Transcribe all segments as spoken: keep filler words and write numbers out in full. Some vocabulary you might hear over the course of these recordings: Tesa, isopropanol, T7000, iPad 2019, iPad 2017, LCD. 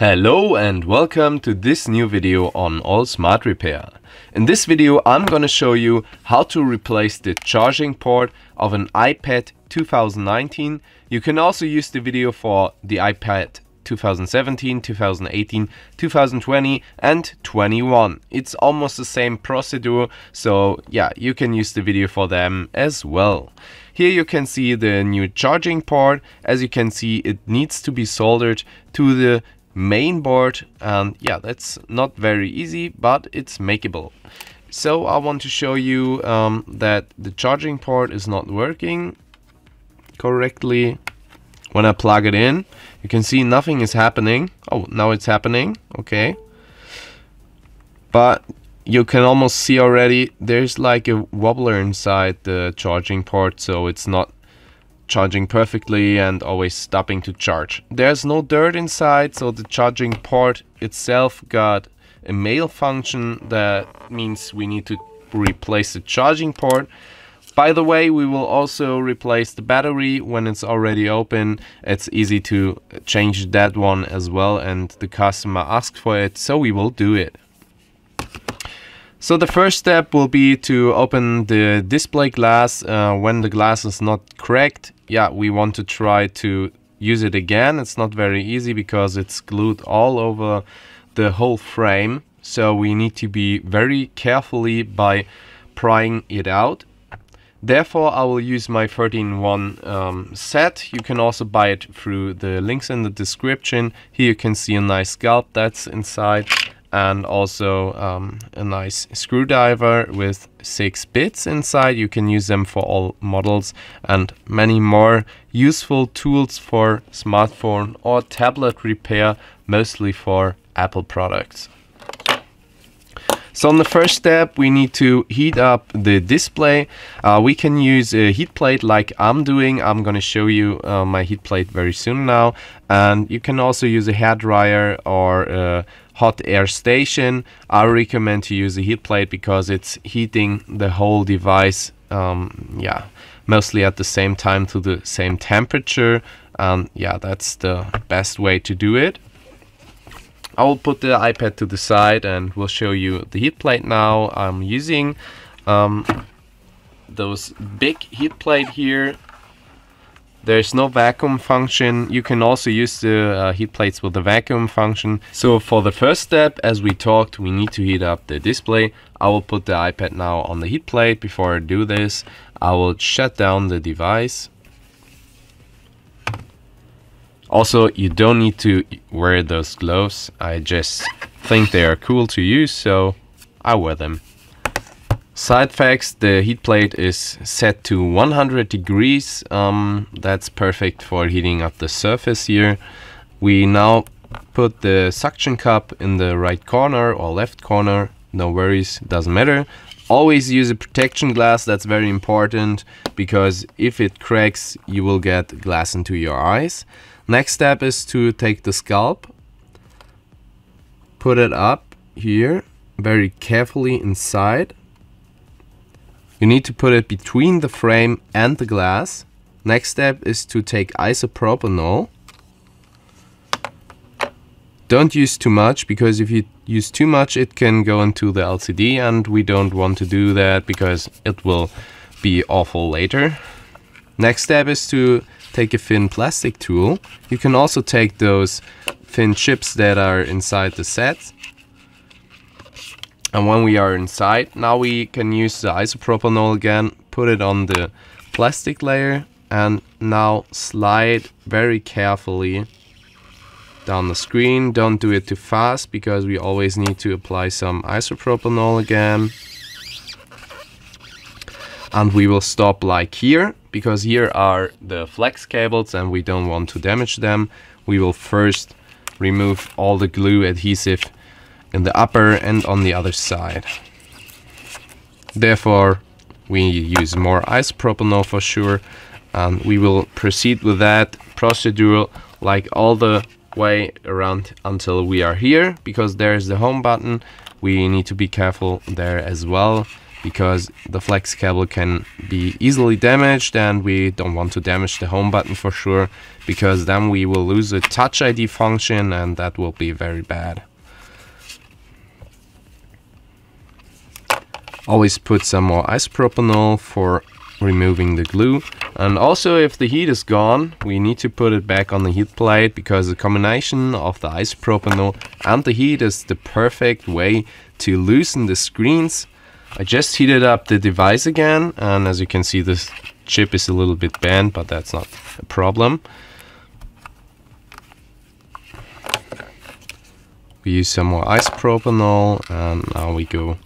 Hello and welcome to this new video on All Smart Repair. In this video I'm gonna show you how to replace the charging port of an iPad two thousand nineteen. You can also use the video for the iPad two thousand seventeen, two thousand eighteen, two thousand twenty and twenty-one. It's almost the same procedure, so yeah, you can use the video for them as well. Here you can see the new charging port. As you can see, it needs to be soldered to the main board, and yeah, that's not very easy, but it's makeable. So I want to show you um, that the charging port is not working correctly. When I plug it in, you can see nothing is happening. Oh, now it's happening. Okay, but you can almost see already there's like a wobbler inside the charging port, so it's not charging perfectly and always stopping to charge. There's no dirt inside, so the charging port itself got a malfunction. That means we need to replace the charging port. By the way, we will also replace the battery when it's already open. It's easy to change that one as well, and the customer asked for it, so we will do it. So the first step will be to open the display glass. Uh, when the glass is not cracked, yeah, we want to try to use it again. It's not very easy because it's glued all over the whole frame, so we need to be very carefully by prying it out. Therefore, I will use my thirteen one um, set. You can also buy it through the links in the description. Here you can see a nice scalp that's inside, and also um, a nice screwdriver with six bits inside. You can use them for all models, and many more useful tools for smartphone or tablet repair, mostly for Apple products. So on the first step, we need to heat up the display. Uh, we can use a heat plate like I'm doing. I'm gonna show you uh, my heat plate very soon now. And you can also use a hairdryer or a hot air station. I recommend to use a heat plate because it's heating the whole device, um, yeah, mostly at the same time to the same temperature. Um, yeah, that's the best way to do it. I will put the iPad to the side and we'll show you the heat plate now. I'm using um, those big heat plate here. There's no vacuum function. You can also use the uh, heat plates with the vacuum function. So for the first step, as we talked, we need to heat up the display. I will put the iPad now on the heat plate. Before I do this, I will shut down the device. Also, you don't need to wear those gloves. I just think they are cool to use, so I wear them. Side facts: the heat plate is set to one hundred degrees. Um, that's perfect for heating up the surface here. We now put the suction cup in the right corner or left corner. No worries, doesn't matter. Always use a protection glass. That's very important, because if it cracks, you will get glass into your eyes. Next step is to take the scalp, put it up here very carefully inside. You need to put it between the frame and the glass. Next step is to take isopropanol. Don't use too much, because if you use too much it can go into the L C D, and we don't want to do that because it will be awful later. Next step is to take a thin plastic tool. You can also take those thin chips that are inside the set. And when we are inside, now we can use the isopropanol again, put it on the plastic layer, and now slide very carefully down the screen. Don't do it too fast, because we always need to apply some isopropanol again. And we will stop like here, because here are the flex cables and we don't want to damage them. We will first remove all the glue adhesive in the upper and on the other side. Therefore, we use more isopropanol for sure, and we will proceed with that procedure like all the way around until we are here, because there is the home button. We need to be careful there as well. because the flex cable can be easily damaged, and we don't want to damage the home button for sure, because then we will lose the Touch I D function, and that will be very bad. Always put some more isopropanol for removing the glue. And also, if the heat is gone, we need to put it back on the heat plate, because the combination of the isopropanol and the heat is the perfect way to loosen the screens. I just heated up the device again, and as you can see, this chip is a little bit bent, but that's not a problem. We use some more isopropanol, and now we go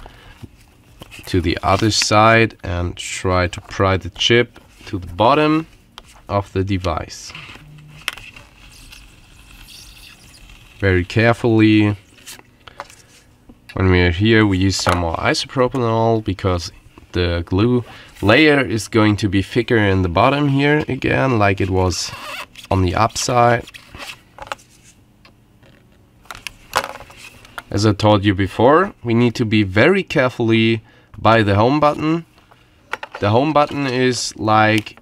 to the other side and try to pry the chip to the bottom of the device. Very carefully. When we are here, we use some more isopropanol, because the glue layer is going to be thicker in the bottom here again, like it was on the upside. As I told you before, we need to be very carefully by the home button. The home button is like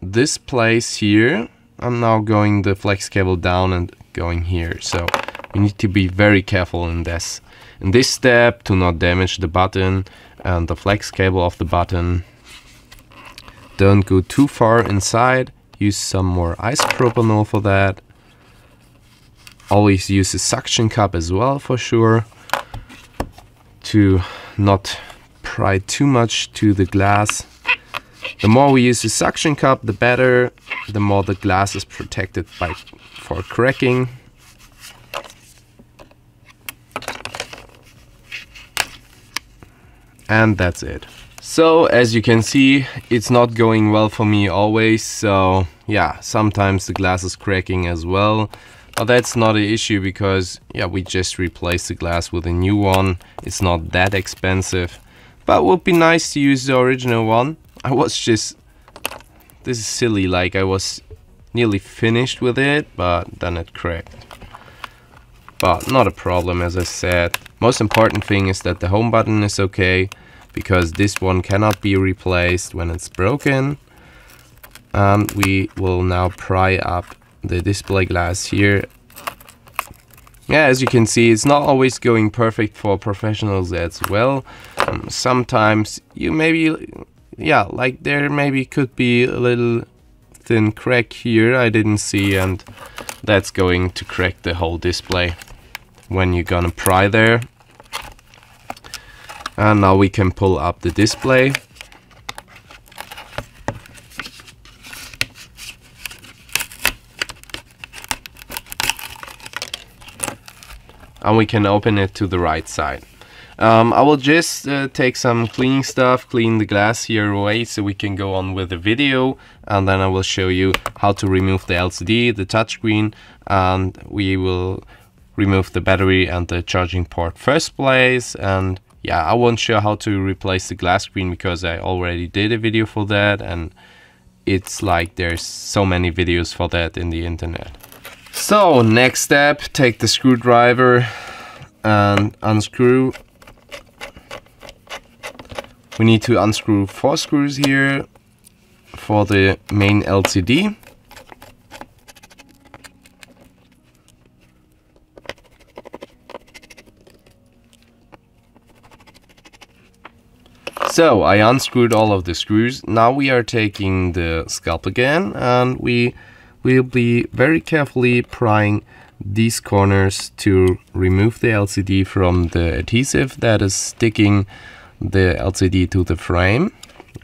this place here. I'm now going the flex cable down and going here. So we need to be very careful in this in this step to not damage the button and the flex cable of the button. Don't go too far inside. Use some more isopropanol for that. Always use a suction cup as well, for sure, to not pry too much to the glass. The more we use the suction cup, the better, the more the glass is protected by for cracking. And that's it. So as you can see, it's not going well for me always. So yeah, sometimes the glass is cracking as well. But that's not an issue, because yeah, we just replaced the glass with a new one. It's not that expensive. But it would be nice to use the original one. I was just... This is silly, like I was nearly finished with it, but then it cracked. But not a problem, as I said. Most important thing is that the home button is okay, because this one cannot be replaced when it's broken. And we will now pry up the display glass here. Yeah, as you can see, it's not always going perfect for professionals as well. Um, sometimes you maybe, yeah, like there maybe could be a little thin crack here I didn't see, and that's going to crack the whole display when you're gonna pry there. And now we can pull up the display. And we can open it to the right side. Um, I will just uh, take some cleaning stuff, clean the glass here away, so we can go on with the video, and then I will show you how to remove the L C D, the touchscreen, and we will remove the battery and the charging port first place. And yeah, I won't show how to replace the glass screen, because I already did a video for that, and it's like there's so many videos for that in the internet. So next step, take the screwdriver and unscrew. We need to unscrew four screws here for the main L C D. So I unscrewed all of the screws. Now we are taking the scalp again, and we we'll be very carefully prying these corners to remove the L C D from the adhesive that is sticking the L C D to the frame.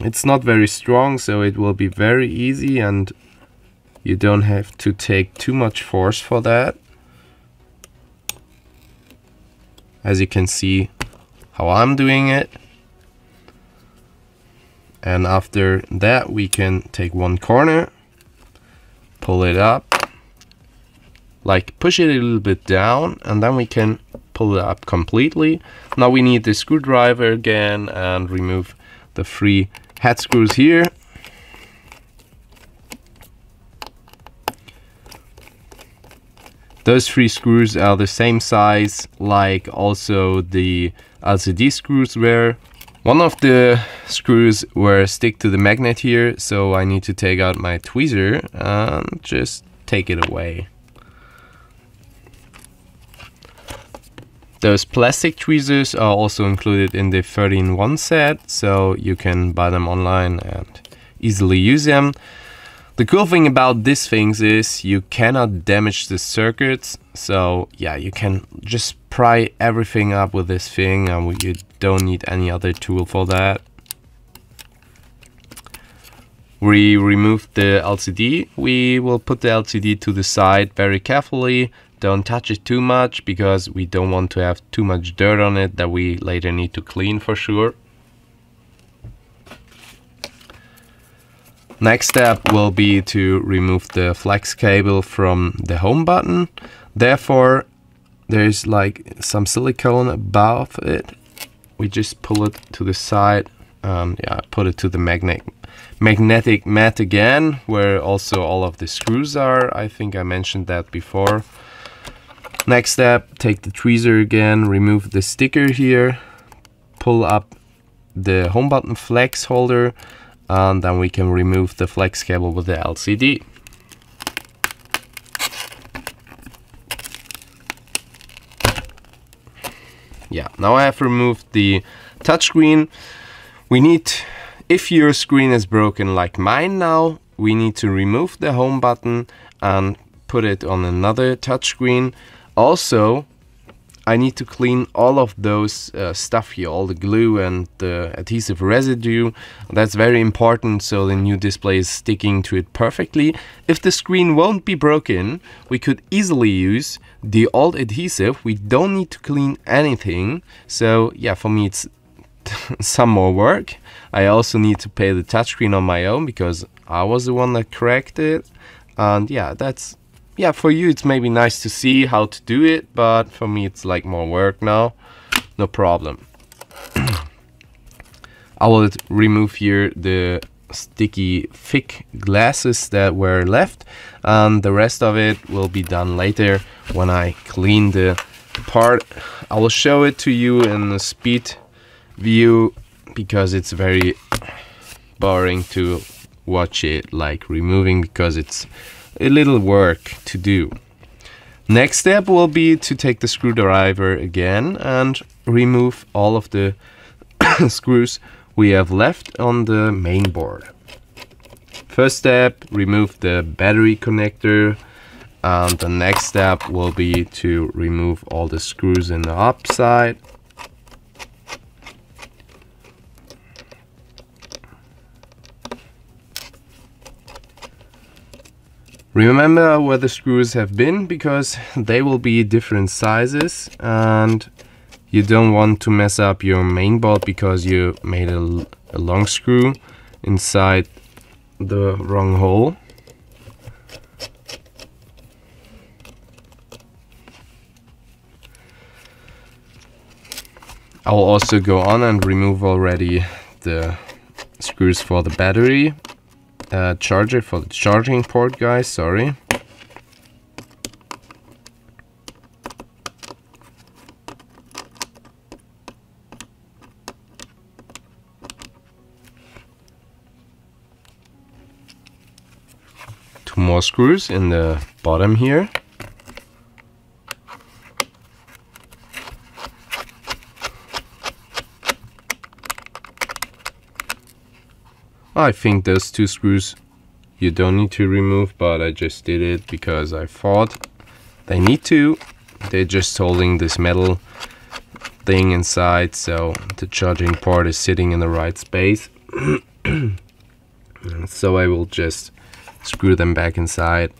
It's not very strong, so it will be very easy, and you don't have to take too much force for that. As you can see how I'm doing it. And after that, we can take one corner, pull it up, like push it a little bit down, and then we can pull it up completely. Now we need the screwdriver again and remove the three head screws here. Those three screws are the same size like also the L C D screws were, One of the screws were stick to the magnet here, so I need to take out my tweezer and just take it away. Those plastic tweezers are also included in the thirteen one set, so you can buy them online and easily use them. The cool thing about these things is you cannot damage the circuits, so yeah, you can just pry everything up with this thing and you don't need any other tool for that. We removed the L C D. We will put the L C D to the side very carefully. Don't touch it too much because we don't want to have too much dirt on it that we later need to clean for sure. Next step will be to remove the flex cable from the home button. Therefore, there's like some silicone above it. We just pull it to the side. Um, yeah, put it to the magnet magnetic mat again, where also all of the screws are. I think I mentioned that before. Next step, take the tweezer again, remove the sticker here, pull up the home button flex holder, and then we can remove the flex cable with the L C D. Yeah, now I have removed the touchscreen. We need, if your screen is broken like mine now, we need to remove the home button and put it on another touchscreen. Also, I need to clean all of those uh, stuff here, all the glue and the adhesive residue. That's very important so the new display is sticking to it perfectly. If the screen won't be broken, we could easily use the old adhesive. We don't need to clean anything. So yeah, for me it's some more work. I also need to pay the touchscreen on my own because I was the one that cracked it. And yeah, that's, yeah, for you it's maybe nice to see how to do it, but for me it's like more work now. No problem. I will remove here the sticky thick glasses that were left, and the rest of it will be done later when I clean the part. I will show it to you in the speed view because it's very boring to watch it like removing, because it's a little work to do. Next step will be to take the screwdriver again and remove all of the screws we have left on the main board. First step, remove the battery connector, and the next step will be to remove all the screws in the upside. Remember where the screws have been because they will be different sizes and you don't want to mess up your main bolt because you made a, a long screw inside the wrong hole. I'll also go on and remove already the screws for the battery. Uh, charger for the charging port, guys, sorry. Two more screws in the bottom here. I think those two screws you don't need to remove, but I just did it because I thought they need to. They're just holding this metal thing inside, so the charging port is sitting in the right space. So I will just screw them back inside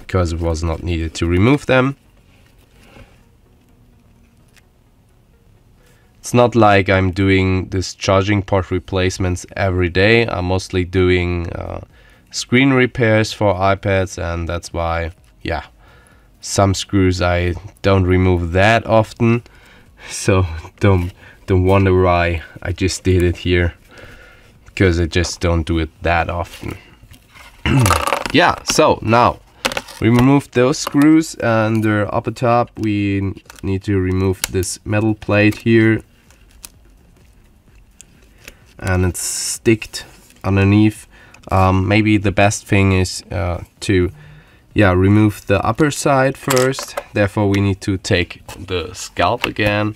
because it was not needed to remove them. It's not like I'm doing this charging port replacements every day. I'm mostly doing uh, screen repairs for iPads, and that's why, yeah, some screws I don't remove that often. So don't don't wonder why I just did it here, because I just don't do it that often. Yeah. So now we removed those screws, and uh, up atop we need to remove this metal plate here. and it's sticked underneath. Um, maybe the best thing is uh, to yeah remove the upper side first. Therefore we need to take the scalp again,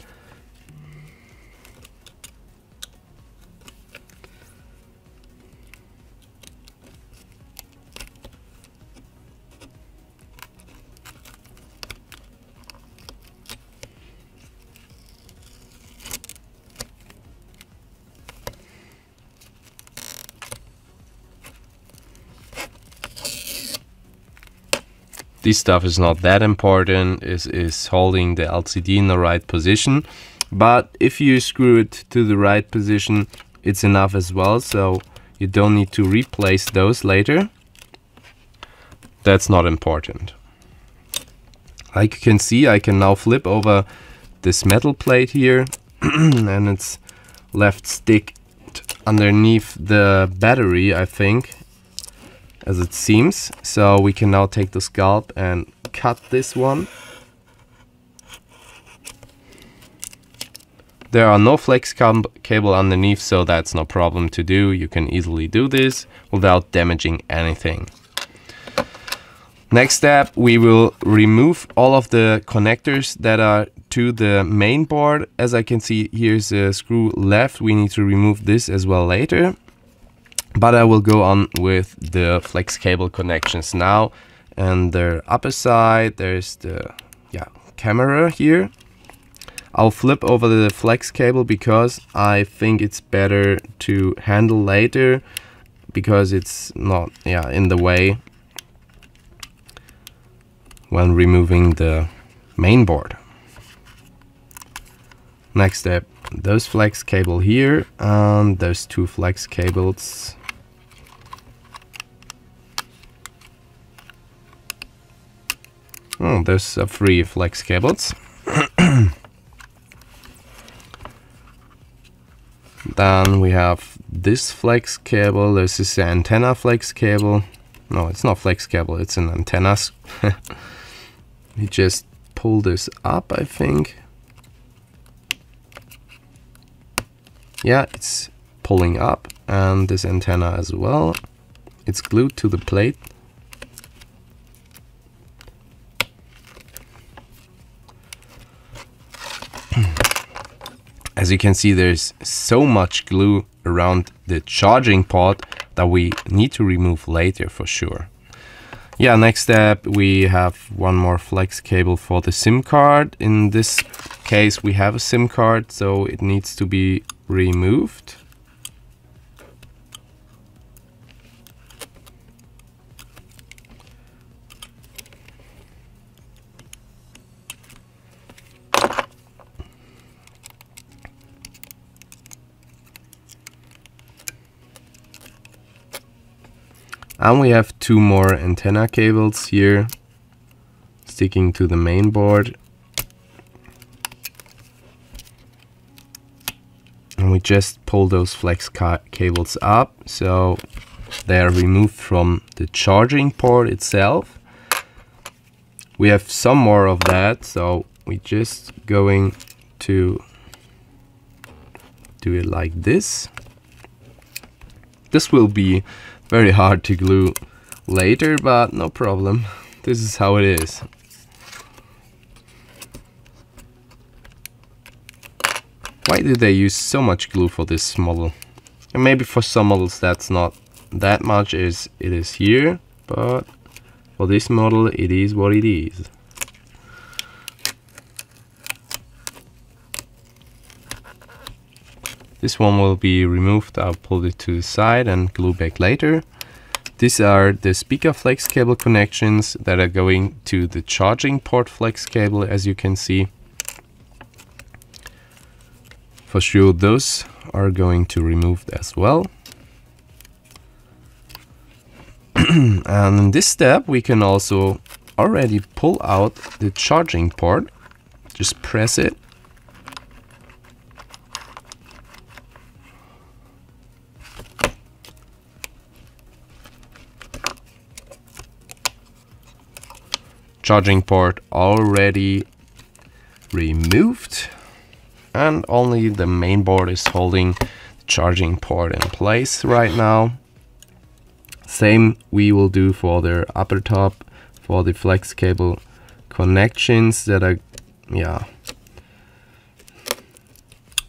this stuff is not that important, is is holding the L C D in the right position. But if you screw it to the right position, it's enough as well, so you don't need to replace those later. That's not important. Like you can see, I can now flip over this metal plate here and it's left stick underneath the battery, I think, as it seems. So we can now take the scalp and cut this one. There are no flex cable underneath, so that's no problem to do. You can easily do this without damaging anything. Next step, we will remove all of the connectors that are to the main board. As I can see, here's a screw left. We need to remove this as well later. But I will go on with the flex cable connections now. And the upper side, there's the yeah, camera here. I'll flip over the flex cable because I think it's better to handle later, because it's not yeah in the way when removing the main board. Next step, those flex cable here and those two flex cables. Oh, there's uh, three flex cables. Then we have this flex cable. This is the antenna flex cable. No, it's not flex cable, it's an antenna. You just pull this up, I think. Yeah, it's pulling up, and this antenna as well. It's glued to the plate. As you can see, there's so much glue around the charging port that we need to remove later for sure. Yeah, next step, we have one more flex cable for the SIM card. In this case, we have a SIM card, so it needs to be removed. And we have two more antenna cables here sticking to the main board. And we just pull those flex ca cables up, so they are removed from the charging port itself. We have some more of that, so we're just going to do it like this. This will be very hard to glue later, but no problem. This is how it is. Why do they use so much glue for this model? And maybe for some models that's not that much as it is here, but for this model it is what it is. This one will be removed. I'll pull it to the side and glue back later. These are the speaker flex cable connections that are going to the charging port flex cable, as you can see. For sure, those are going to be removed as well. And in this step, we can also already pull out the charging port. Just press it. Charging port already removed. And only the main board is holding the charging port in place right now. Same we will do for the upper top, for the flex cable connections that are yeah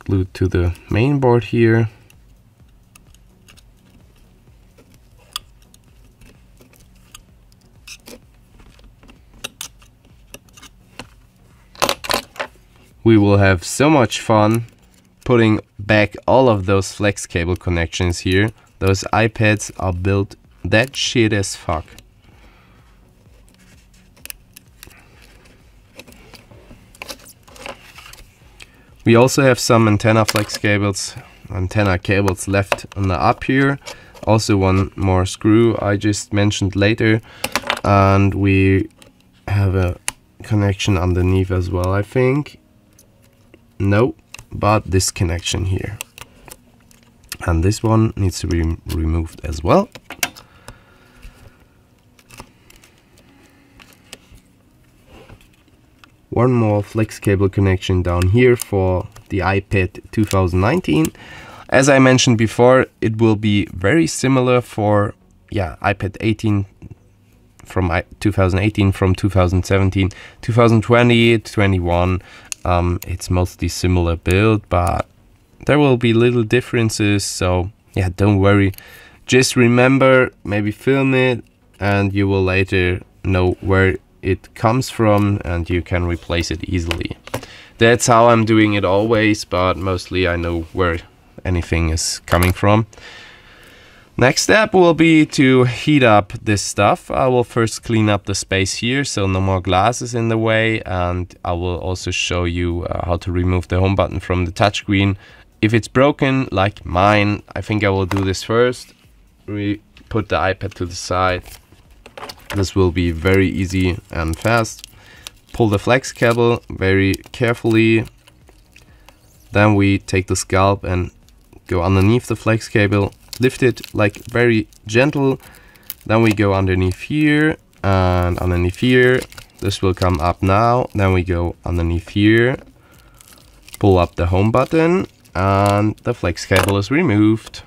glued to the main board here. We will have so much fun putting back all of those flex cable connections here. Those iPads are built that shit as fuck. We also have some antenna flex cables, antenna cables left on the up here. Also one more screw I just mentioned later. And we have a connection underneath as well, I think. No, but this connection here. And this one needs to be removed as well. One more flex cable connection down here for the iPad twenty nineteen. As I mentioned before, it will be very similar for yeah iPad eighteen from twenty eighteen, from twenty seventeen, twenty twenty, twenty-one. Um, it's mostly similar build, but there will be little differences. So yeah, don't worry. Just remember, maybe film it, and you will later know where it comes from and you can replace it easily. That's how I'm doing it always, but mostly I know where anything is coming from. Next step will be to heat up this stuff. I will first clean up the space here, so no more glass is in the way, and I will also show you uh, how to remove the home button from the touchscreen if it's broken like mine. I think I will do this first. We put the iPad to the side. This will be very easy and fast. Pull the flex cable very carefully. Then we take the scalp and go underneath the flex cable. Lift it like very gentle. Then we go underneath here and underneath here. This will come up now. Then we go underneath here. Pull up the home button and the flex cable is removed.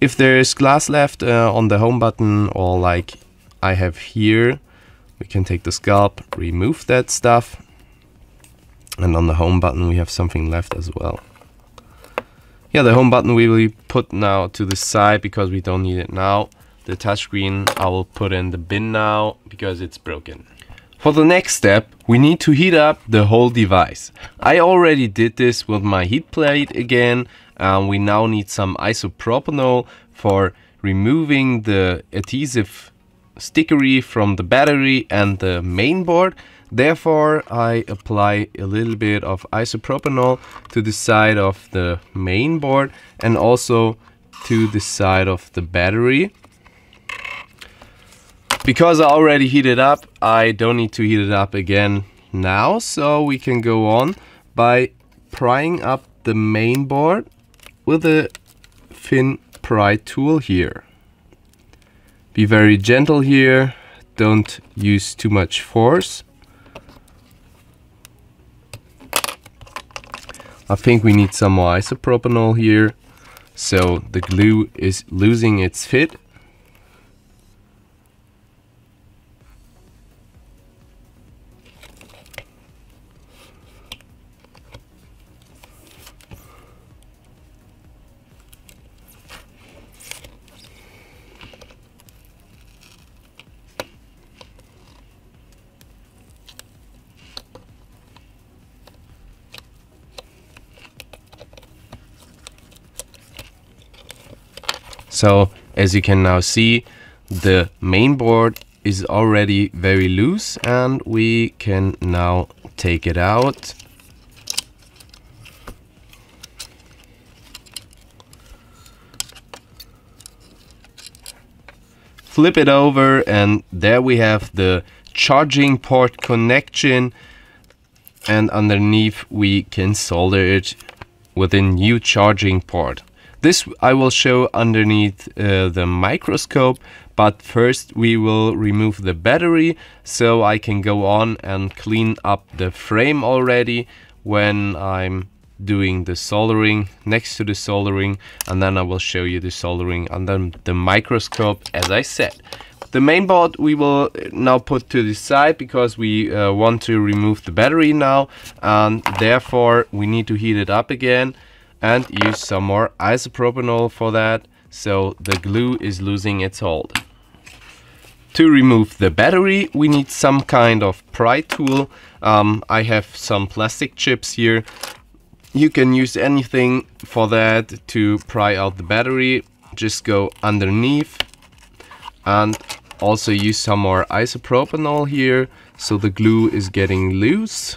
If there is glass left uh, on the home button, or like I have here, we can take the scalp, remove that stuff, and on the home button we have something left as well. Yeah, the home button we will put now to the side because we don't need it now. The touchscreen I will put in the bin now because it's broken. For the next step, we need to heat up the whole device. I already did this with my heat plate again. Um, we now need some isopropanol for removing the adhesive stickery from the battery and the main board. Therefore, I apply a little bit of isopropanol to the side of the main board and also to the side of the battery. Because I already heated up, I don't need to heat it up again now, so we can go on by prying up the main board with a thin pry tool here. Be very gentle here, don't use too much force. I think we need some more isopropanol here, so the glue is losing its fit. So, as you can now see, the main board is already very loose and we can now take it out. Flip it over and there we have the charging port connection, and underneath we can solder it with a new charging port. This I will show underneath uh, the microscope, but first we will remove the battery, so I can go on and clean up the frame already when I'm doing the soldering, next to the soldering, and then I will show you the soldering and then the microscope, as I said. The main board we will now put to the side because we uh, want to remove the battery now, and therefore we need to heat it up again and use some more isopropanol for that, so the glue is losing its hold. To remove the battery, we need some kind of pry tool. Um, I have some plastic chips here. You can use anything for that to pry out the battery. Just go underneath and also use some more isopropanol here, so the glue is getting loose.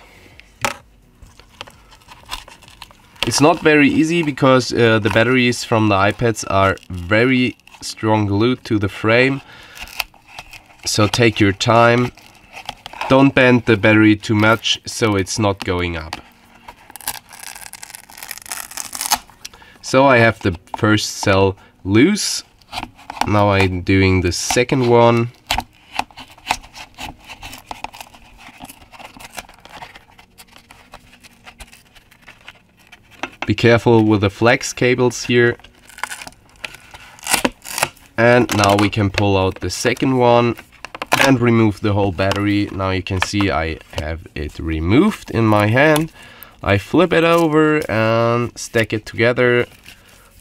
It's not very easy because uh, the batteries from the iPads are very strong glued to the frame. So take your time. Don't bend the battery too much so it's not going up. So I have the first cell loose. Now I'm doing the second one. Be careful with the flex cables here. And now we can pull out the second one and remove the whole battery. Now you can see I have it removed in my hand. I flip it over and stack it together,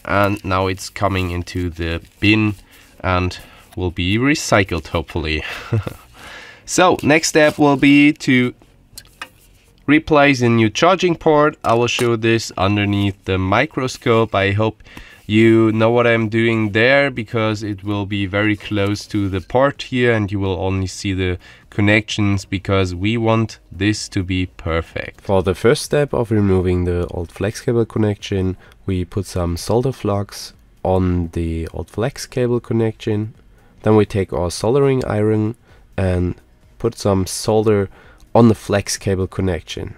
and now it's coming into the bin and will be recycled, hopefully. So next step will be to replace a new charging port. I will show this underneath the microscope. I hope you know what I'm doing there, because it will be very close to the port here and you will only see the connections, because we want this to be perfect. For the first step of removing the old flex cable connection, we put some solder flux on the old flex cable connection. Then we take our soldering iron and put some solder on the flex cable connection.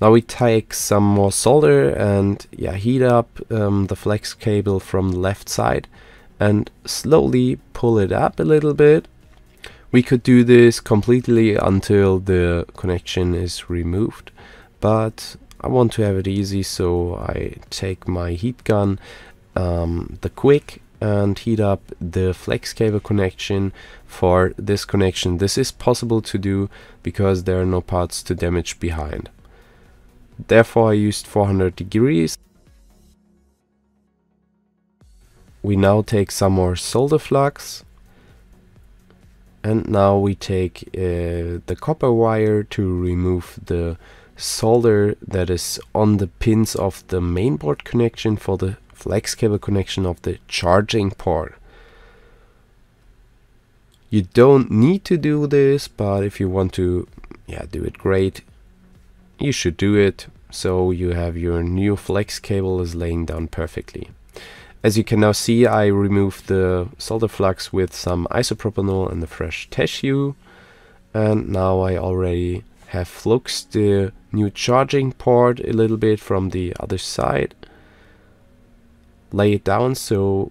Now we take some more solder and yeah, heat up um, the flex cable from the left side and slowly pull it up a little bit. We could do this completely until the connection is removed, but I want to have it easy, so I take my heat gun, um, the Quick, and heat up the flex cable connection for this connection. This is possible to do because there are no parts to damage behind. Therefore I used four hundred degrees. We now take some more solder flux, and now we take uh, the copper wire to remove the solder that is on the pins of the mainboard connection for the flex cable connection of the charging port. You don't need to do this, but if you want to yeah, do it great, you should do it, so you have your new flex cable is laying down perfectly. As you can now see, I removed the solder flux with some isopropanol and the fresh tissue, and now I already have fluxed the new charging port a little bit from the other side. Lay it down so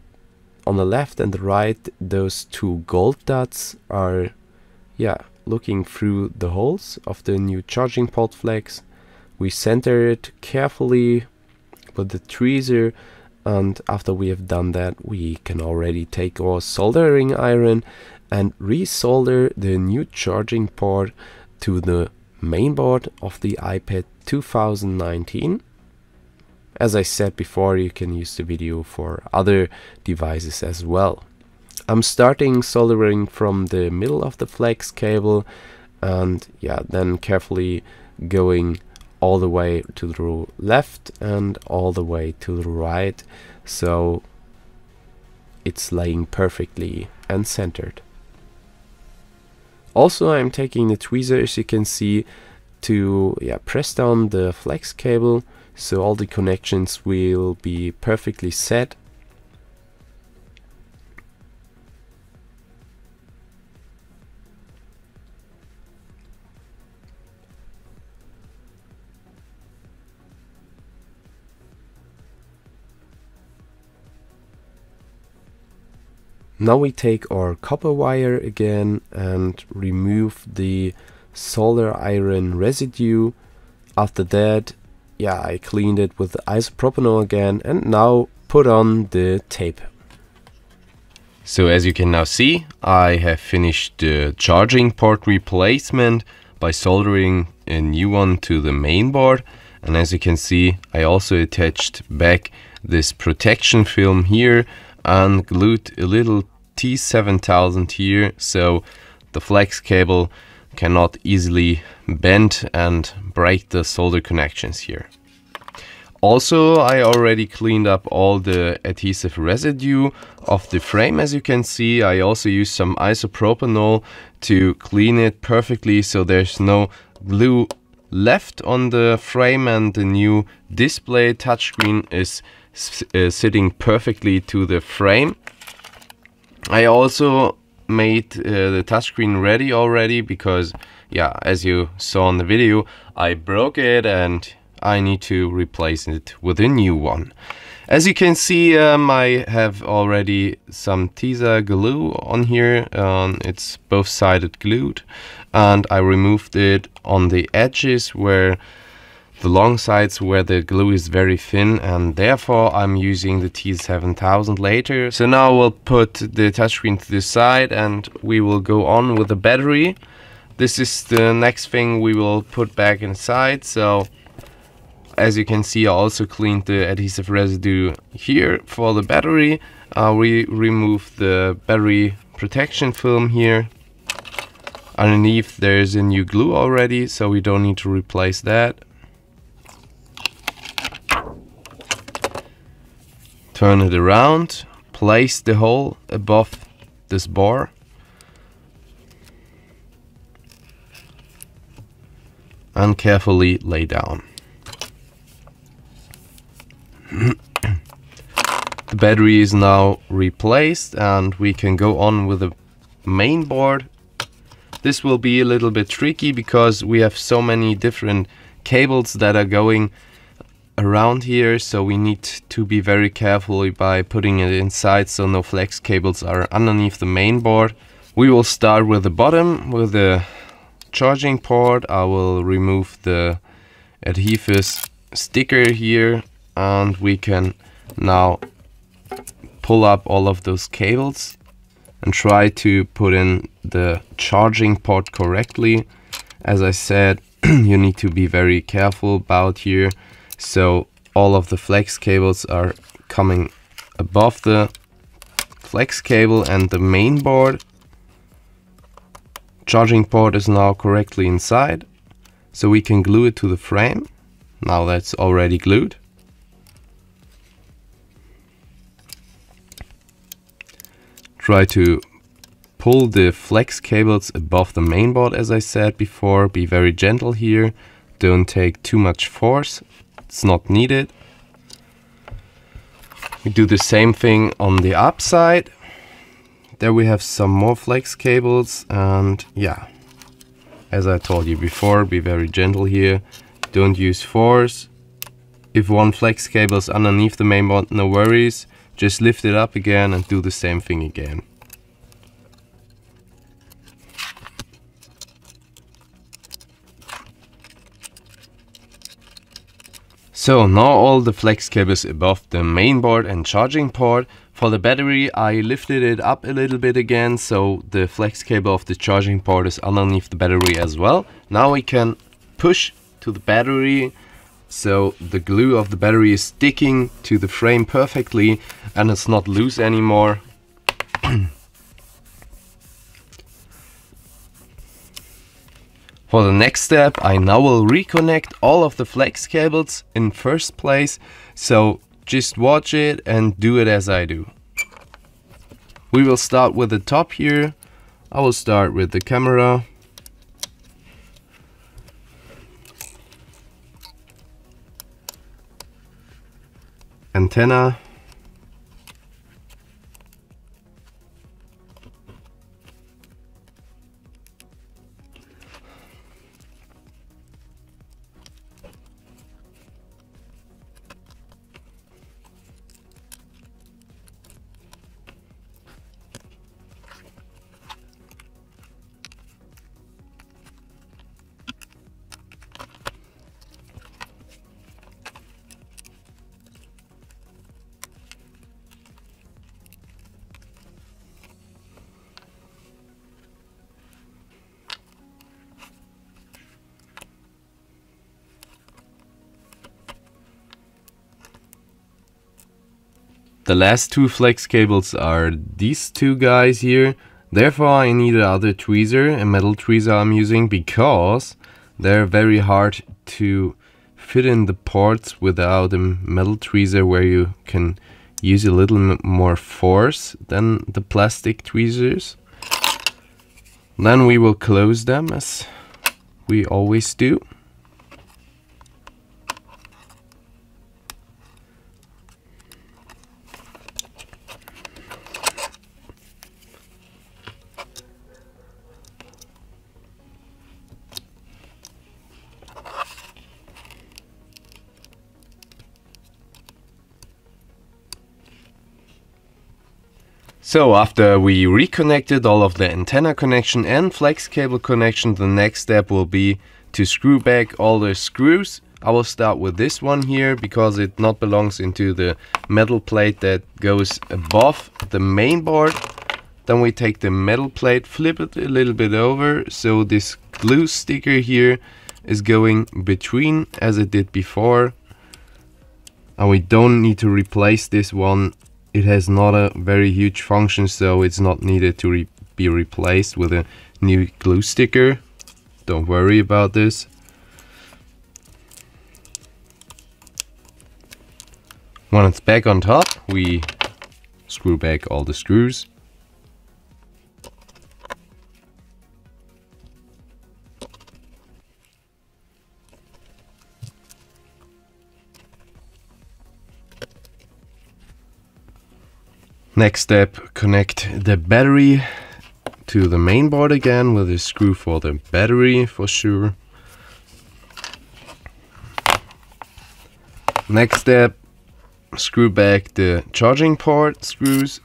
on the left and the right those two gold dots are yeah looking through the holes of the new charging port flex. We center it carefully with the tweezer, and after we have done that, we can already take our soldering iron and resolder the new charging port to the mainboard of the iPad two thousand nineteen. As I said before, you can use the video for other devices as well. I'm starting soldering from the middle of the flex cable, and yeah, then carefully going all the way to the left and all the way to the right, so it's laying perfectly and centered. Also, I'm taking the tweezer, as you can see, to yeah, press down the flex cable, so all the connections will be perfectly set. Now we take our copper wire again and remove the solder iron residue After that, yeah, I cleaned it with isopropanol again and now put on the tape. So as you can now see, I have finished the charging port replacement by soldering a new one to the main board. And as you can see, I also attached back this protection film here and glued a little T seven thousand here, so the flex cable cannot easily bend and break the solder connections here. Also, I already cleaned up all the adhesive residue of the frame. As you can see, I also used some isopropanol to clean it perfectly, so there's no glue left on the frame, and the new display touchscreen is uh, sitting perfectly to the frame. I also made uh, the touchscreen ready already because, yeah, as you saw in the video, I broke it and I need to replace it with a new one. As you can see, um, I have already some Tesa glue on here. Um, it's both-sided glued, and I removed it on the edges where the long sides where the glue is very thin, and therefore I'm using the T seven thousand later. So now we'll put the touchscreen to the side and we will go on with the battery. This is the next thing we will put back inside. So as you can see, I also cleaned the adhesive residue here for the battery. Uh, we remove the battery protection film here. Underneath there's a new glue already, so we don't need to replace that. Turn it around, place the hole above this bar. And carefully lay down. The battery is now replaced and we can go on with the main board. This will be a little bit tricky because we have so many different cables that are going around here, so we need to be very careful by putting it inside so no flex cables are underneath the main board. We will start with the bottom, with the charging port. I will remove the adhesive sticker here and we can now pull up all of those cables and try to put in the charging port correctly. As I said, you need to be very careful about here, so all of the flex cables are coming above the flex cable and the main board. Charging port is now correctly inside, so we can glue it to the frame. Now that's already glued. Try to pull the flex cables above the main board, as I said before. Be very gentle here. Don't take too much force. It's not needed. We do the same thing on the upside. There we have some more flex cables, and yeah, as I told you before, be very gentle here. Don't use force. If one flex cable is underneath the main board, no worries. Just lift it up again and do the same thing again. So now all the flex cables above the main board and charging port. For the battery, I lifted it up a little bit again, so the flex cable of the charging port is underneath the battery as well. Now we can push to the battery. So the glue of the battery is sticking to the frame perfectly and it's not loose anymore. For the next step, I now will reconnect all of the flex cables in first place. So just watch it and do it as I do. We will start with the top here. I will start with the camera. Antenna, The last two flex cables are these two guys here. Therefore I need another tweezer, a metal tweezer I'm using, because they're very hard to fit in the ports without a metal tweezer where you can use a little more force than the plastic tweezers. Then we will close them as we always do. So after we reconnected all of the antenna connection and flex cable connection, the next step will be to screw back all the screws. I will start with this one here because it not belongs into the metal plate that goes above the main board. Then we take the metal plate, flip it a little bit over, so this glue sticker here is going between as it did before. And we don't need to replace this one. It has not a very huge function, so it's not needed to re be replaced with a new glue sticker. Don't worry about this. When it's back on top, we screw back all the screws. Next step, connect the battery to the main board again with a screw for the battery for sure. Next step, screw back the charging port screws.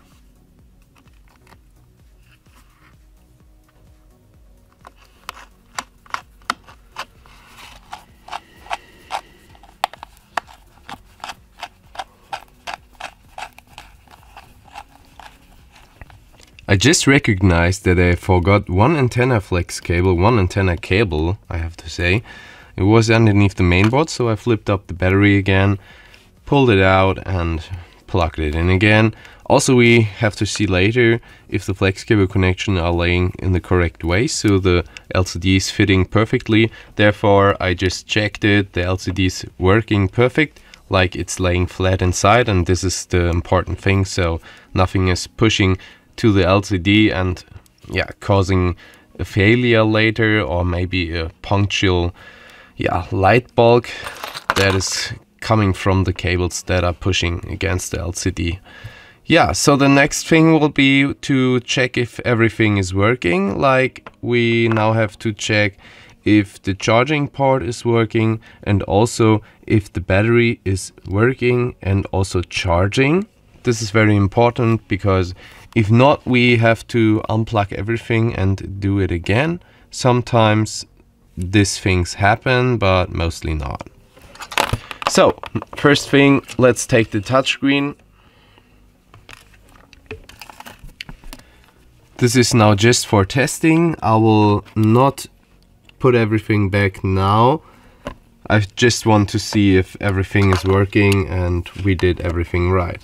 I just recognized that I forgot one antenna flex cable, one antenna cable, I have to say. It was underneath the main board, so I flipped up the battery again, pulled it out and plugged it in again. Also, we have to see later if the flex cable connection are laying in the correct way, so the L C D is fitting perfectly. Therefore, I just checked it, the L C D is working perfect, like it's laying flat inside, and this is the important thing, so nothing is pushing to the L C D and yeah, causing a failure later, or maybe a punctual yeah, light bulb that is coming from the cables that are pushing against the L C D. Yeah, so the next thing will be to check if everything is working. Like, we now have to check if the charging port is working and also if the battery is working and also charging. This is very important because if not, we have to unplug everything and do it again. Sometimes these things happen, but mostly not. So, first thing, let's take the touchscreen. This is now just for testing. I will not put everything back now. I just want to see if everything is working and we did everything right.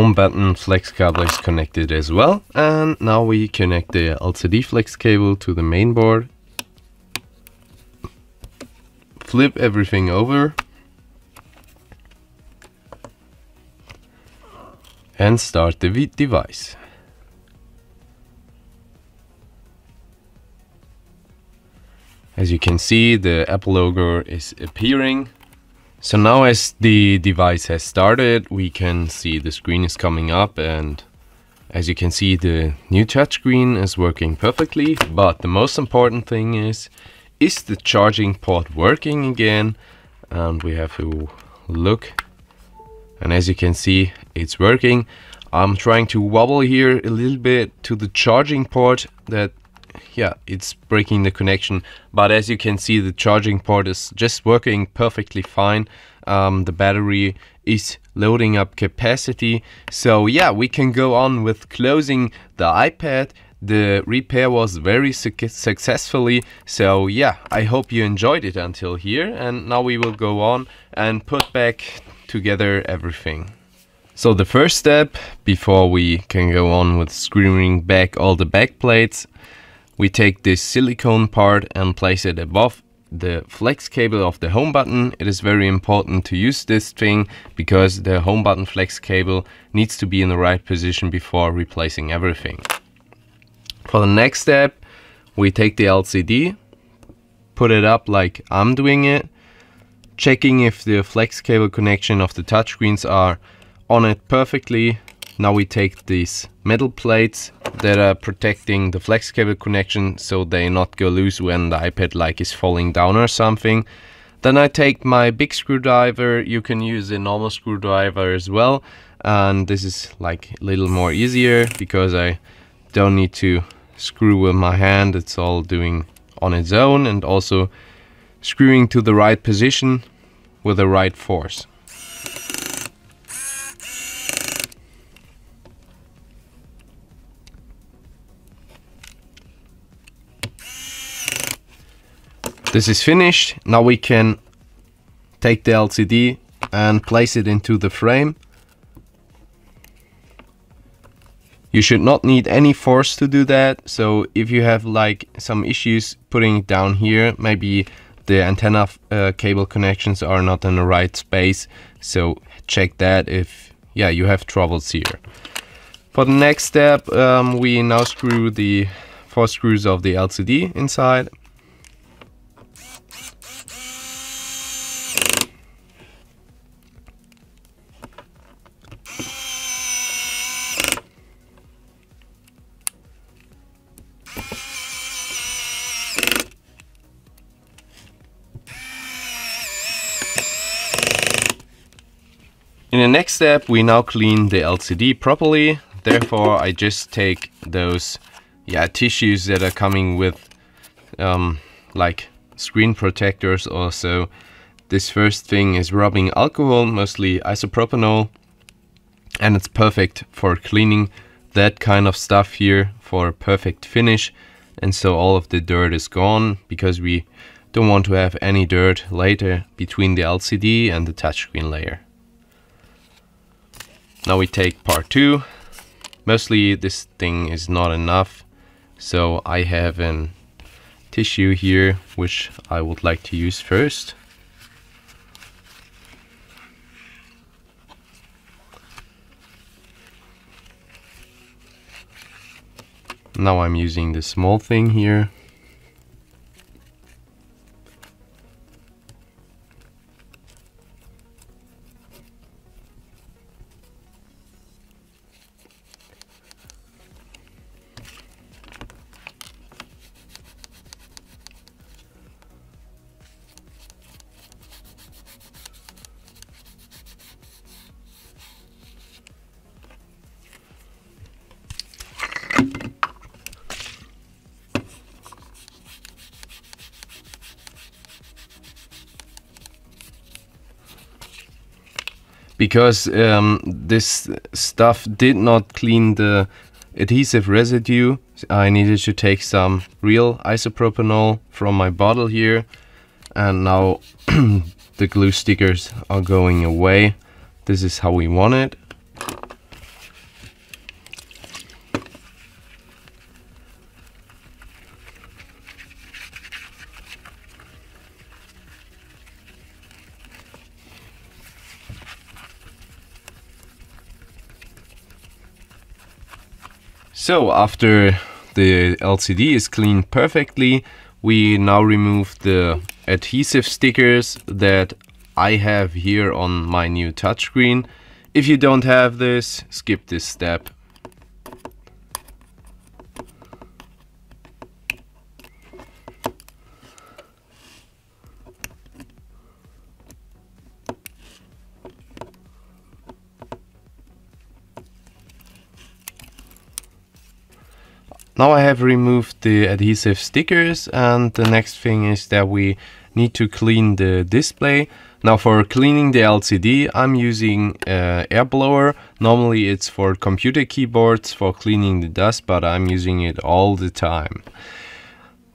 Home button flex cable is connected as well, and now we connect the L C D flex cable to the main board. Flip everything over and start the device. As you can see, the Apple logo is appearing. So now as the device has started, we can see the screen is coming up, and as you can see, the new touchscreen is working perfectly. But the most important thing is, is the charging port working again? And we have to look, and as you can see, it's working. I'm trying to wobble here a little bit to the charging port that yeah, it's breaking the connection. But as you can see, the charging port is just working perfectly fine. Um, the battery is loading up capacity. So yeah, we can go on with closing the iPad. The repair was very su successfully. So yeah, I hope you enjoyed it until here. And now we will go on and put back together everything. So the first step, before we can go on with screwing back all the back plates, we take this silicone part and place it above the flex cable of the home button. It is very important to use this thing because the home button flex cable needs to be in the right position before replacing everything. For the next step, we take the L C D, put it up like I'm doing it, checking if the flex cable connection of the touchscreens are on it perfectly. Now we take these metal plates that are protecting the flex cable connection so they not go loose when the iPad like is falling down or something. Then I take my big screwdriver. You can use a normal screwdriver as well, and this is like a little more easier because I don't need to screw with my hand. It's all doing on its own, and also screwing to the right position with the right force. This is finished. Now we can take the L C D and place it into the frame. You should not need any force to do that. So if you have like some issues putting it down here, maybe the antenna uh, cable connections are not in the right space. So check that if yeah you have troubles here. For the next step, um, we now screw the four screws of the L C D inside. In the next step, we now clean the L C D properly. Therefore, I just take those yeah, tissues that are coming with um, like screen protectors or so. This first thing is rubbing alcohol, mostly isopropanol, and it's perfect for cleaning that kind of stuff here for a perfect finish. And so all of the dirt is gone, because we don't want to have any dirt later between the L C D and the touchscreen layer. Now we take part two. Mostly this thing is not enough, so I have a tissue here which I would like to use first. Now I'm using the small thing here. Because um, this stuff did not clean the adhesive residue, I needed to take some real isopropanol from my bottle here. And now the glue stickers are going away. This is how we want it. So after the L C D is cleaned perfectly, we now remove the adhesive stickers that I have here on my new touchscreen. If you don't have this, skip this step. Now I have removed the adhesive stickers, and the next thing is that we need to clean the display. Now for cleaning the L C D, I'm using uh, air blower. Normally it's for computer keyboards for cleaning the dust, but I'm using it all the time.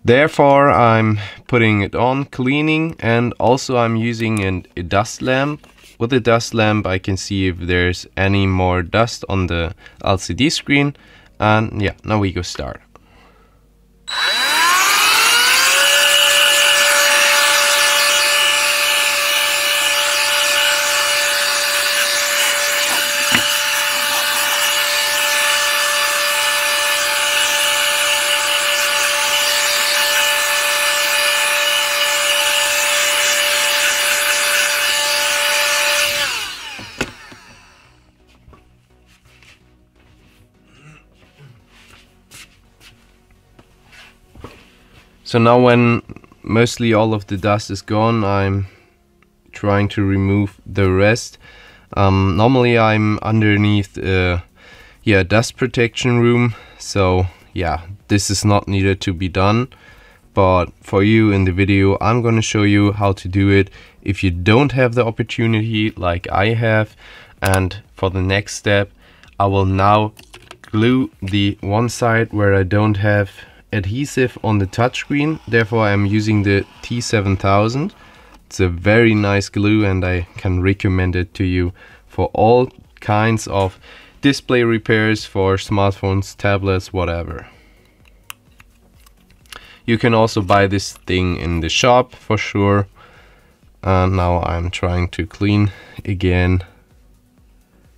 Therefore I'm putting it on, cleaning, and also I'm using an, a dust lamp. With a dust lamp I can see if there's any more dust on the L C D screen. And yeah, now we go start. So now when mostly all of the dust is gone, I'm trying to remove the rest. Um, normally I'm underneath uh, yeah, dust protection room, so yeah, this is not needed to be done. But for you in the video, I'm going to show you how to do it if you don't have the opportunity like I have. And for the next step, I will now glue the one side where I don't have adhesive on the touchscreen. Therefore I'm using the T seven thousand. It's a very nice glue and I can recommend it to you for all kinds of display repairs for smartphones, tablets, whatever. You can also buy this thing in the shop for sure. And now I'm trying to clean again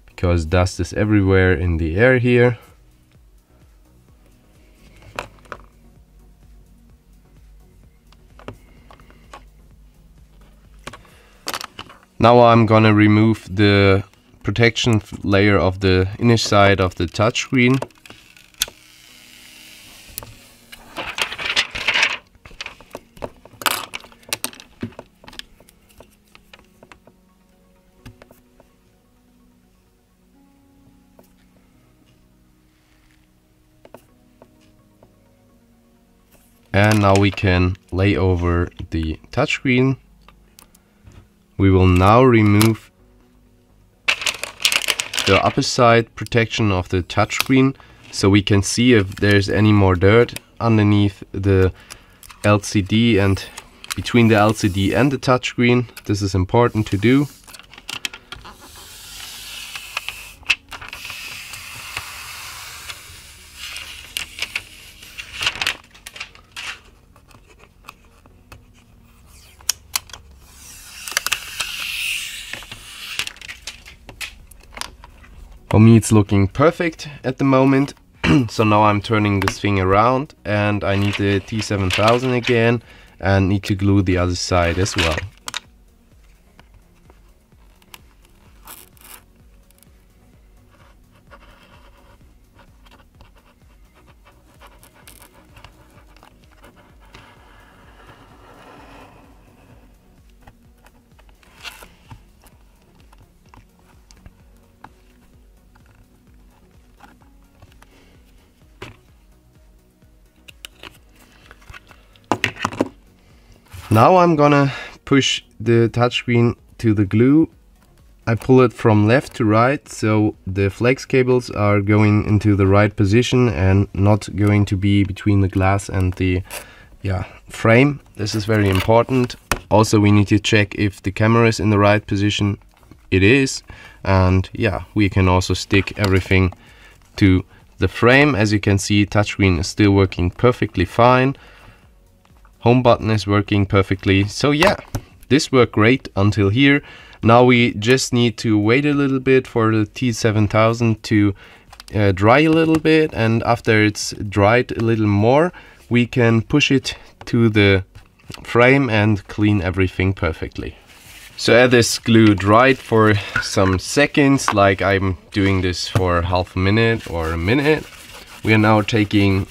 because dust is everywhere in the air here. Now I'm gonna remove the protection layer of the inner side of the touchscreen. And now we can lay over the touchscreen. We will now remove the upper side protection of the touchscreen so we can see if there's any more dirt underneath the L C D and between the L C D and the touchscreen. This is important to do. For me it's looking perfect at the moment. So now I'm turning this thing around and I need the T seven thousand again and need to glue the other side as well. Now I'm gonna push the touchscreen to the glue. I pull it from left to right, so the flex cables are going into the right position and not going to be between the glass and the yeah, frame. This is very important. Also, we need to check if the camera is in the right position. It is. And yeah, we can also stick everything to the frame. As you can see, touchscreen is still working perfectly fine. Home button is working perfectly. So yeah, this worked great until here. Now we just need to wait a little bit for the T seven thousand to uh, dry a little bit, and after it's dried a little more, we can push it to the frame and clean everything perfectly. So as this glue dried for some seconds, like I'm doing this for half a minute or a minute, we are now taking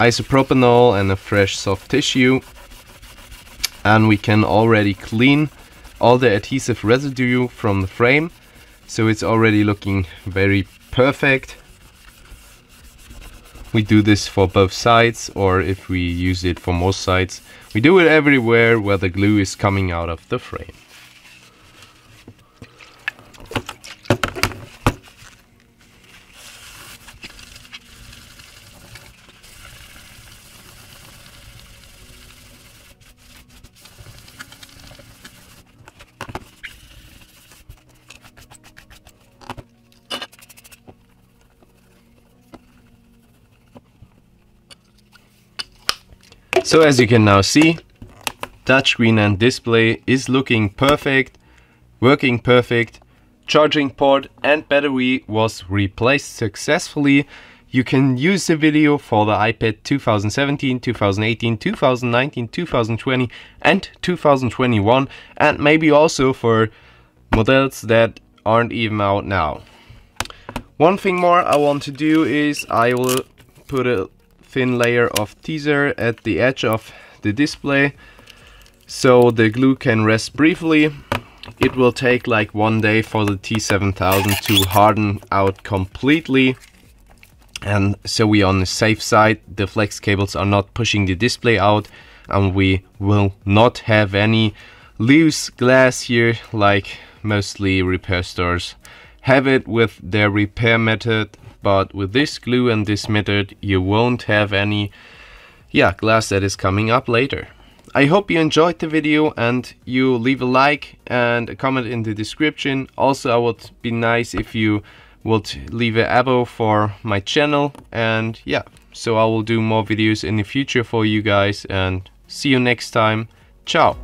isopropanol and a fresh soft tissue, and we can already clean all the adhesive residue from the frame, so it's already looking very perfect. We do this for both sides, or if we use it for most sides, we do it everywhere where the glue is coming out of the frame. So as you can now see, touchscreen and display is looking perfect, working perfect, charging port and battery was replaced successfully. You can use the video for the iPad two thousand seventeen, two thousand eighteen, two thousand nineteen, two thousand twenty and two thousand twenty-one, and maybe also for models that aren't even out now. One thing more I want to do is I will put a thin layer of teaser at the edge of the display so the glue can rest briefly. It will take like one day for the T seven thousand to harden out completely, and so we are on the safe side. The flex cables are not pushing the display out, and we will not have any loose glass here like mostly repair stores have it with their repair method. But with this glue and this method, you won't have any yeah, glass that is coming up later. I hope you enjoyed the video, and you leave a like and a comment in the description. Also, it would be nice if you would leave an abo for my channel. And yeah, so I will do more videos in the future for you guys. And see you next time. Ciao.